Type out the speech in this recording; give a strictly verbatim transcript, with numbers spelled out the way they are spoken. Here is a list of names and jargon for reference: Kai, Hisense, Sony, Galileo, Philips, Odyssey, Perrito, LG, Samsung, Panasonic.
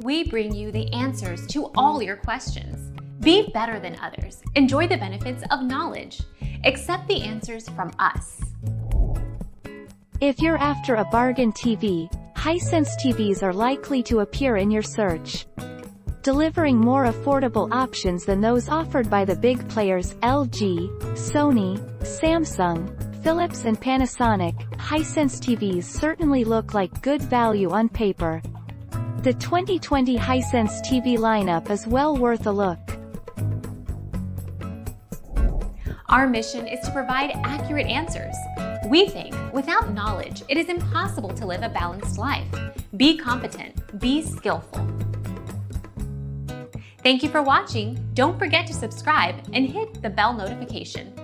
we bring you the answers to all your questions. Be better than others. Enjoy the benefits of knowledge. Accept the answers from us. If you're after a bargain T V, Hisense T Vs are likely to appear in your search, delivering more affordable options than those offered by the big players L G, Sony, Samsung, Philips and Panasonic. Hisense T Vs certainly look like good value on paper. The twenty twenty Hisense T V lineup is well worth a look. Our mission is to provide accurate answers. We think without knowledge, it is impossible to live a balanced life. Be competent, be skillful. Thank you for watching. Don't forget to subscribe and hit the bell notification.